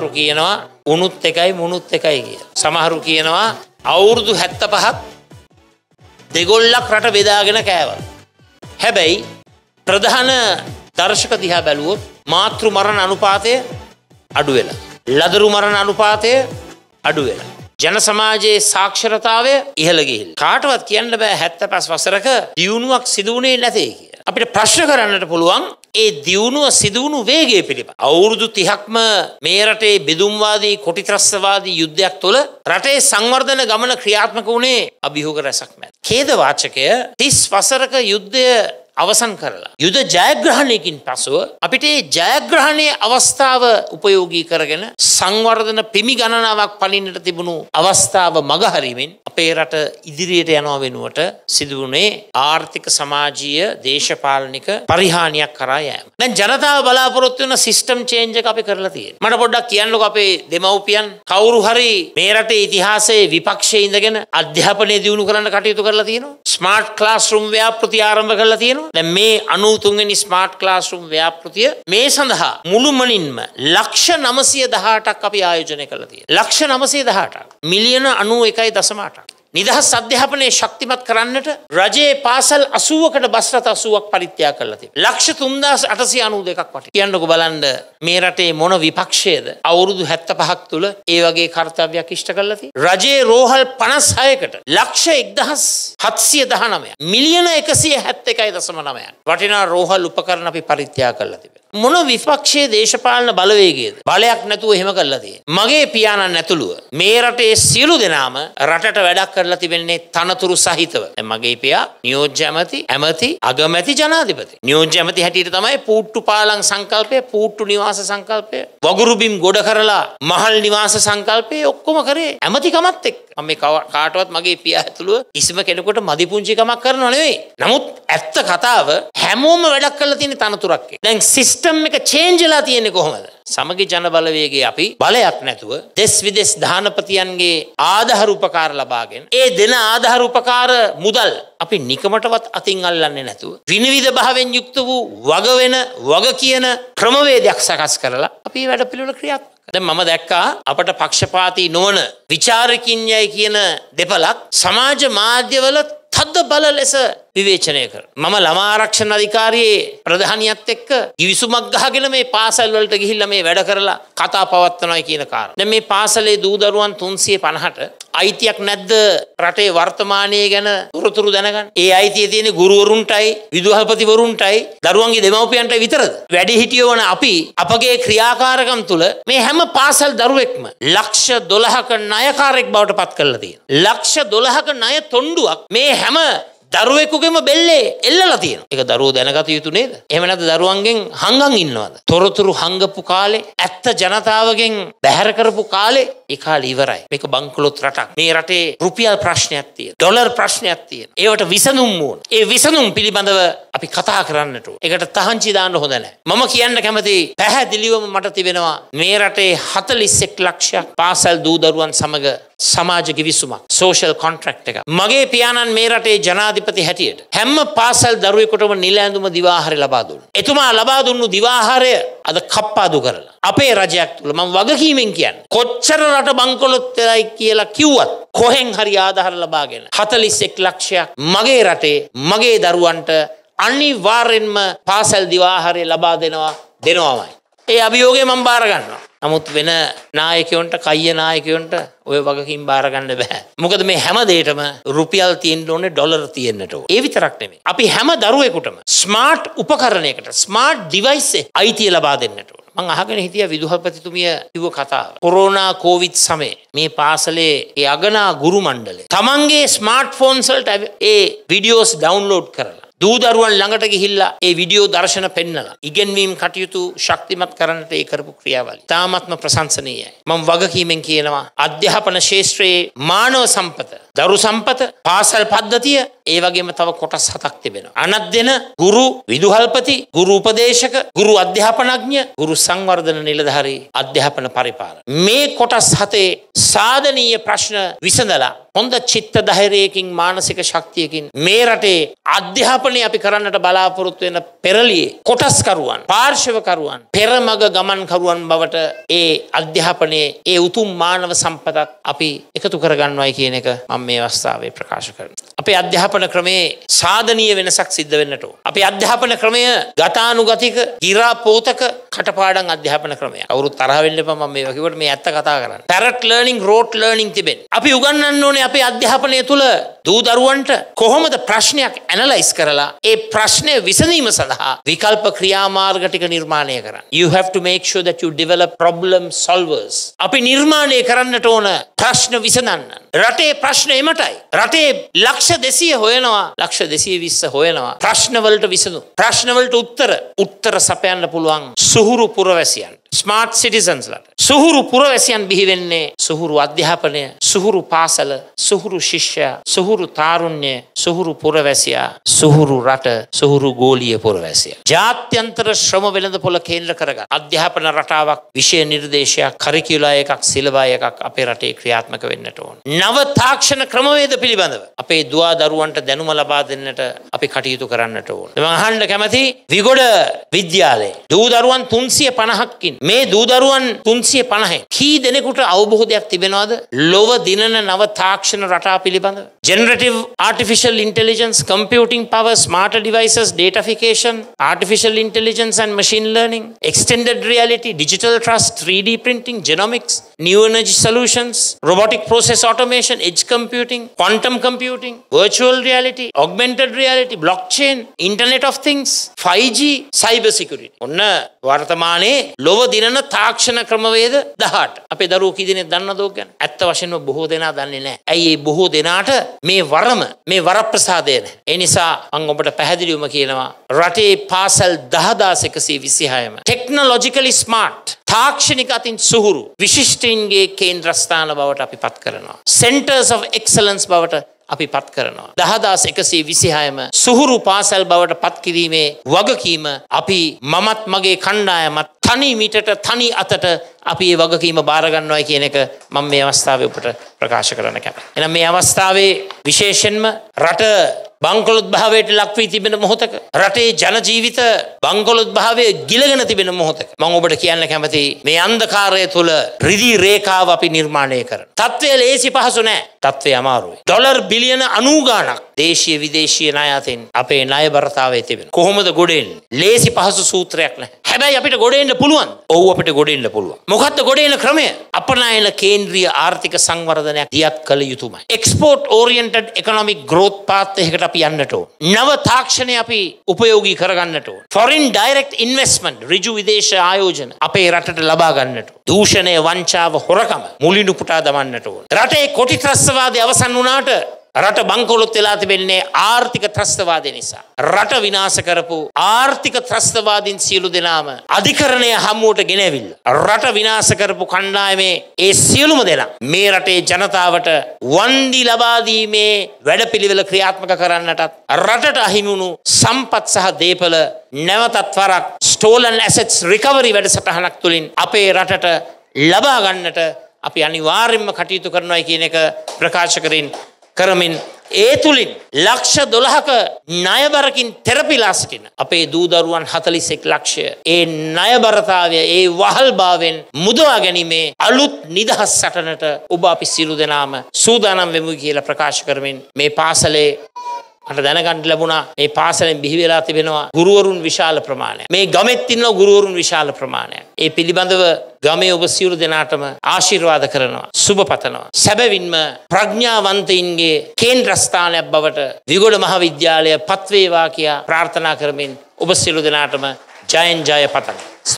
සමහරු කියනවා උණුත් එකයි මුණුත් එකයි කියලා. සමහරු කියනවා අවුරුදු 75ක් දෙගොල්ලක් රට බෙදාගෙන කෑවලු. හැබැයි ප්‍රධාන දර්ශක දිහා බැලුවොත් මාතෘ මරණ අනුපාතය අඩු වෙලා. ලදරු මරණ අනුපාතය අඩු වෙලා. ජන සමාජයේ සාක්ෂරතාවය ඉහළ ගිහිල්ලා. කාටවත් කියන්න බෑ 75 වසරක දියුණුවක් සිදු වුණේ නැtei කියලා. අපිට ප්‍රශ්න කරන්නට පුළුවන් ඒ දියුණුව සිදු වුණු වේගය පිළිබඳ. අවුරුදු 30ක්ම මේ රටේ බෙදුම්වාදී කොටිත්‍රස්වාදී යුද්ධයක් තුළ රටේ සංවර්ධන ගමන ක්‍රියාත්මක වුණේ අභියෝග රැසක් මැද. ඛේදවාචකය 30 වසරක යුද්ධය අවසන් කරලා යුද ජයග්‍රහණයකින් පසුව අපිට මේ ජයග්‍රහණයේ අවස්ථාව ප්‍රයෝගී කරගෙන සංවර්ධන පිමි ගණනාවක් පලින්නට තිබුණු අවස්ථාව මගහැරීමෙන් අපේ රට ඉදිරියට යනවා වෙනුවට සිදුුනේ ආර්ථික සමාජීය දේශපාලනික පරිහානියක් කරා යෑම. දැන් ජනතාව බලාපොරොත්තු වෙන සිස්ටම් චේන්ජ් එක අපි කරලා තියෙනවා. මට පොඩ්ඩක් කියන්නකෝ අපේ දෙමව්පියන් කවුරු හරි මේ රටේ ඉතිහාසයේ විපක්ෂයේ ඉඳගෙන අධ්‍යාපනය දියුණු කරන්න කටයුතු කරලා තියෙනවා. ස්මාර්ට් ක්ලාස්රූම් ව්‍යාපෘති ආරම්භ කරලා තියෙනවා. May Anutungan smart classroom Vyaprutia, May Sandha, Mulumaninma, Laksha Namasia the Hata Kapi Ayujanekalati, Laksha Namasia the Hata, Milliona Anu Ekai Dasamata, Nidha Sadhapane Shaktimat Karanata, Raja Pasal Asuaka Basrata Suak Paritia Kalati, Laksha Tundas Atasianu de Kakpati, Yandubalanda, Merate Mono Vipakshe, Auru Hattapahaktula, Evage Kartavia Kishtakalati, Raja Rohal Panas Hayakata, Laksha Igdas. Hatsia the Haname, Milliona Ekasi Hatteka the Samanaman, Vatina Roha Lupakarnapi Paritia Kalati. Mono Vipakshe, the Eshapal Balawegi, Baleak Natu Himakalati, Mage Piana Natulu, Merate Silu denama, Ratata Vedakalati Vene, Tanaturu Sahitava, Magepia, New Jamati, Amati, Agamati Janadipati, New Jamati Hatitame, Put to Palang Sankalpe, Put to Nivasa Sankalpe, Wagurubim Godakarala, Mahal Nivasa Sankalpe, Okumakare, Amati Kamatik, Ameka Kartwat Mage Piatulu, Ismakenako. මදිපුංචිකමක් කරනව නෙවෙයි. නමුත් ඇත්ත කතාව හැමෝම වැඩක් කරලා තියෙන තනතුරක්. දැන් සිස්ටම් එක චේන්ජ් වෙලා තියෙන්නේ කොහොමද? සමගි ජන බලවේගයේ අපි බලයක් නැතුව දෙස් විදෙස් දානපතියන්ගේ ආධාර උපකාර ලබාගෙන ඒ දෙන ආධාර උපකාර මුදල් අපි නිකමටවත් අතින් අල්ලන්නේ නැතුව විනිවිද භාවයෙන් යුක්ත වූ වග වෙන වග කියන ක්‍රමවේදයක් සකස් කරලා අපි වැඩ පිළිවෙල ක්‍රියාත්මක දැන් මම දැක්කා අපට පක්ෂපාතී නොවන විචාරකින්යයි කියන දෙපළක් සමාජ මාධ්‍යවල තද බල ලෙස විවේචනය කර. මම ළමා ආරක්ෂණ අධිකාරියේ ප්‍රධානියත් එක්ක කිවිසුමක් ගහගෙන මේ පාසල් වලට ගිහිල්ලා මේ වැඩ කරලා කතා පවත්වනවා කියන කාරණා. දැන් මේ පාසලේ දූ දරුවන් 350ට අයිතියක් නැද්ද රටේ වර්තමානයේ ගැන තොරතුරු දැනගන්න. ඒ අයිතිය තියෙන්නේ ගුරුවරුන්ටයි, විදුහල්පතිවරුන්ටයි, දරුවන්ගේ දෙමව්පියන්ටයි විතරද? වැඩි හිටියෝන අපි අපගේ ක්‍රියාකාරකම් තුළ මේ හැම පාසල් දරුවෙක්ම ලක්ෂ 12ක ණයකාරයෙක් බවට පත් කරලා තියෙනවා. ලක්ෂ 12ක ණය තොණ්ඩුවක් මේ හැම දරුවෙකුගේම බෙල්ලේ එල්ලලා තියෙනවා. ඒක දරුවෝ දැනගත යුතු නේද? එහෙම නැත්නම් දරුවන්ගෙන් හංගන් ඉන්නවද? තොරතුරු හංගපු කාලේ ඇත්ත ජනතාවගෙන් බැහැර කරපු කාලේ ඒ කාලේ ඉවරයි. මේක බංකොලොත් රටක්. මේ රටේ රුපියල් ප්‍රශ්නයක් තියෙනවා. ඩොලර් ප්‍රශ්නයක් තියෙනවා. ඒවට විසඳුම් ඕන. ඒ විසඳුම් පිළිබඳව අපි කතා කරන්නට ඕන. ඒකට තහංචි දාන්න හොඳ නැහැ. මම කියන්න කැමති පැහැදිලිවම මට තිබෙනවා මේ රටේ 41 ලක්ෂයක් පාසල් දූ දරුවන් සමග සමාජ කිවිසුමක් social contract එක. මගේ පියාණන් මේ රටේ ජනාධිපති හැටියට හැම පාසල් දරුවෙකුටම නිල ඇඳුම දිවාහාරය ලබා දුන්නා. එතුමා ලබා දුන්නු දිවාහාරය අද කප්පාදු කරලා. අපේ රජයක් තුල මම වගකීමෙන් කියන්නේ කොච්චර රට බංකොලොත් වෙලයි කියලා කිව්වත් කොහෙන් හරි ආධාර ලබාගෙන 41 ලක්ෂයක් මගේ රටේ මගේ දරුවන්ට අනිවාර්යෙන්ම පාසල් දිවාහාරය ලබා දෙනවාමයි. ඒ අභියෝගය මම බාර ගන්නවා. නමුත් වෙන නායකයොන්ට කය්‍ය නායකයොන්ට ඔය වගකීම් බාර ගන්න බෑ. මොකද මේ හැම දෙයකටම රුපියල් තියෙන්න ඕනේ ඩොලර් තියෙන්නට ඕනේ. ඒ විතරක් නෙමෙයි. අපි හැම දරුවෙකුටම ස්මාර්ට් උපකරණයකට ස්මාර්ට් ඩිවයිස් එක අයිතිය ලබා දෙන්නට ඕනේ. මම අහගෙන හිටියා විදුහල්පතිතුමිය කිව්ව කතාව. කොරෝනා කොවිඩ් සමයේ මේ පාසලේ ඒ අගනා ගුරු මණ්ඩලය තමන්ගේ ස්මාර්ට් ෆෝන්ස් වලට ඒ වීඩියෝස් ඩවුන්ලෝඩ් කරලා දූ දරුවන් ළඟට ගිහිල්ලා ඒ වීඩියෝ දර්ශන පෙන්නලා ඉගෙනීම් කටයුතු ශක්තිමත් කරන්නට ඒ කරපු ක්‍රියාවලිය තාමත්ම ප්‍රශංසනීයයි. මම වගකීමෙන් කියනවා අධ්‍යාපන ශාස්ත්‍රයේ මානව සම්පත දරු සම්පත, පාසල් පද්ධතිය, ඒ වගේම තව කොටස් හතක් තිබෙනවා. අනත්දෙන ගුරු විදුහල්පති, ගුරු උපදේශක, ගුරු අධ්‍යාපනඥ, ගුරු සංවර්ධන නිලධාරී, අධ්‍යාපන පරිපාලන. මේ කොටස් හතේ සාධනීය ප්‍රශ්න විසඳලා හොඳ චිත්ත ධෛර්යයකින් මානසික ශක්තියකින් මේ රටේ අධ්‍යාපනය අපි කරන්නට බලාපොරොත්තු වෙන පෙරළියේ කොටස්කරුවන්, පාර්ශවකරුවන්, පෙරමග ගමන්කරුවන් බවට ඒ අධ්‍යාපනයේ ඒ උතුම් මානව සම්පතක් අපි එකතු කරගන්නවයි කියන එක මම මේ අවස්ථාවේ ප්‍රකාශ කරනවා. අපේ අධ්‍යාපන ක්‍රමයේ සාධනීය වෙනසක් සිද්ධ වෙන්නට ඕන. අපේ අධ්‍යාපන ක්‍රමය ගතානුගතික, ගිරාපෝතක කටපාඩම් අධ්‍යාපන ක්‍රමයක්. කවුරුත් තරහ වෙන්න එපා මම මේවා කිව්වට මේ ඇත්ත කතා කරන්නේ. පැරට් ලර්නින්, රෝට් ලර්නින් තිබෙන. අපි උගන්වන්න ඕනේ අපේ අධ්‍යාපනය තුල දූ දරුවන්ට කොහොමද ප්‍රශ්නයක් ඇනලයිස් කරලා ඒ ප්‍රශ්නය විසඳීම සඳහා විකල්ප ක්‍රියාමාර්ග ටික නිර්මාණය කරන්න. You have to make sure that you develop problem solvers. අපි නිර්මාණය කරන්නට ඕන ප්‍රශ්න විසඳන්න. රටේ ප්‍රශ්න එමටයි. රටේ ලක්ෂ 200 හොයනවා, ලක්ෂ 220 හොයනවා. ප්‍රශ්න වලට විසඳුම්. ප්‍රශ්න වලට උත්තර සපයන්න පුළුවන් සුහුරු පුරවැසියන්. Smart citizens ලට. සුහුරු පුරවැසියන් බිහි වෙන්නේ සුහුරු අධ්‍යාපනය, සුහුරු පාසල, සුහුරු ශිෂ්‍යයා, සුහුරු තාරුණ්‍ය, සුහුරු පුරවැසියා, සුහුරු රට, සුහුරු ගෝලීය පුරවැසියා. ජාත්‍යන්තර ශ්‍රම වෙළඳපොළ කේන්ද්‍ර කරගත් අධ්‍යාපන රටාවක්, විෂය නිර්දේශයක්, කරිකියුලා එකක්, සිලබා එකක් අපේ රටේ ක්‍රියාත්මක වෙන්නට ඕන. නව තාක්ෂණ ක්‍රමවේද පිළිබඳව අපේ දුවා දරුවන්ට දැනුම ලබා දෙන්නට අපි කටයුතු කරන්නට ඕන. මම අහන්න කැමතියි විගොඩ විද්‍යාලයේ දූ දරුවන් 350කින් මේ දූ දරුවන් 350 කී දෙනෙකුට අවබෝධයක් තිබෙනවද ලොව දිනන නව තාක්ෂණ රටා පිළිබඳව? Generative artificial intelligence, computing power, smarter devices, datafication, artificial intelligence and machine learning, extended reality, digital trust, 3D printing, genomics, new energy solutions, robotic process automation, edge computing, quantum computing, virtual reality, augmented reality, blockchain, internet of things, 5G, cyber security. ඔන්න වර්තමානයේ ලොව දිනන තාක්ෂණ ක්‍රමවේද 18. අපේ දරුවෝ කී දෙනෙක් දන්නවද ඕක ගැන? ඇත්ත වශයෙන්ම බොහෝ දෙනා දන්නේ නැහැ. ඇයි මේ බොහෝ දෙනාට මේ වරම, මේ වරප්‍රසාදය නැහැ. ඒ නිසා මම ඔබට පැහැදිලිවම කියනවා රටේ පාසල් 10126ම technologically smart තාක්ෂණික අතින් සුහුරු විශිෂ්ටයින්ගේ කේන්ද්‍රස්ථාන බවට අපි පත් කරනවා. Centers of excellence බවට අපි පත් කරනවා. 10126ම සුහුරු පාසල් බවට පත් කිරීමේ වගකීම අපි මමත් මගේ කණ්ඩායමත් තනි මිටට තනි අතට අපි මේ වගකීම බාර ගන්නවයි කියන එක මම මේ අවස්ථාවේ ඔබට ප්‍රකාශ කරන්න කැමතියි. එහෙනම් මේ අවස්ථාවේ විශේෂයෙන්ම රට බංකොලොත්භාවයට ලක් වී තිබෙන මොහොතක, රටේ ජන ජීවිත බංකොලොත්භාවයේ ගිලගෙන තිබෙන මොහොතක මම ඔබට කියන්න කැමතියි මේ අන්ධකාරය තුළ රිදී රේඛාව අපි නිර්මාණය කරන. තත්ත්වය ලේසි පහසු නෑ. තත්ත්වය අමාරුයි. $90 ගාණක් දේශීය විදේශීය ණය අතින් අපේ ණය බරතාවයේ තිබෙන. කොහොමද ගොඩ එන්නේ? ලේසි පහසු සූත්‍රයක් නෑ. හැබැයි අපිට ගොඩ එන්න පුළුවන්. ඔව් අපිට ගොඩ එන්න පුළුවන්. මොකද්ද ගොඩ එන ක්‍රමය? අපනයන කේන්ද්‍රීය ආර්ථික සංවර්ධනයක් දියත් කළ යුතුමයි. Export oriented economic growth path එකකට අපි යන්නට ඕන. නව තාක්ෂණය අපි උපයෝගී කරගන්නට ඕන. ෆොරින් ඩයිරෙක්ට් ඉන්වෙස්ට්මන්ට්, ඍජු විදේශ ආයෝජන අපේ රටට ලබා ගන්නට ඕන. දූෂණය, වංචාව, හොරකම මුලිනු පුටා දමන්නට ඕන. රටේ කොටි ත්‍රස්තවාදය අවසන් වුණාට රට බංකොලොත් වෙලා තිබෙන්නේ ආර්ථික ත්‍රස්තවාදය නිසා. රට විනාශ කරපු ආර්ථික ත්‍රස්තවාදීන් සියලු දෙනාම අධිකරණය හමුවට ගෙනවිල්ල. රට විනාශ කරපු කණ්ඩායමේ ඒ සියලුම දෙනා මේ රටේ ජනතාවට වන්දි ලබා දීමේ වැඩපිළිවෙල ක්‍රියාත්මක කරන්නටත් රටට අහිමි වුණු සම්පත් සහ දේපල නැවතත් වරක් stolen assets recovery වැඩසටහනක් තුලින් අපේ රටට ලබා ගන්නට අපි අනිවාර්යයෙන්ම කටයුතු කරනවායි කියන එක ප්‍රකාශ කරමින් ඒ තුලින් ලක්ෂ 12ක ණයබරකින් තෙරපිලා සිටින අපේ දූ දරුවන් 41 ලක්ෂය ඒ ණයබරතාවය, ඒ වහල්භාවයෙන් මුදවා ගැනීමේ අලුත් නිදහස් සටනට ඔබ අපි සියලු දෙනාම සූදානම් වෙමු කියලා ප්‍රකාශ කරමින් මේ පාසලේ මට දැනගන්න ලැබුණා මේ පාසලෙන් බිහි වෙලා තිබෙනවා ගුරුවරුන් විශාල ප්‍රමාණයක්. මේ ගමෙත් ඉන්න ගුරුවරුන් විශාල ප්‍රමාණයක්. ඒ පිළිබඳව ගමේ ඔබ සියලු දෙනාටම ආශිර්වාද කරනවා, සුබ පතනවා. සැබවින්ම ප්‍රඥාවන්තයින්ගේ කේන්ද්‍රස්ථානයක් බවට විගොඩ මහා විද්‍යාලය පත් වේවා කියා ප්‍රාර්ථනා කරමින් ඔබ සියලු දෙනාටම ජයෙන් ජය පතමි.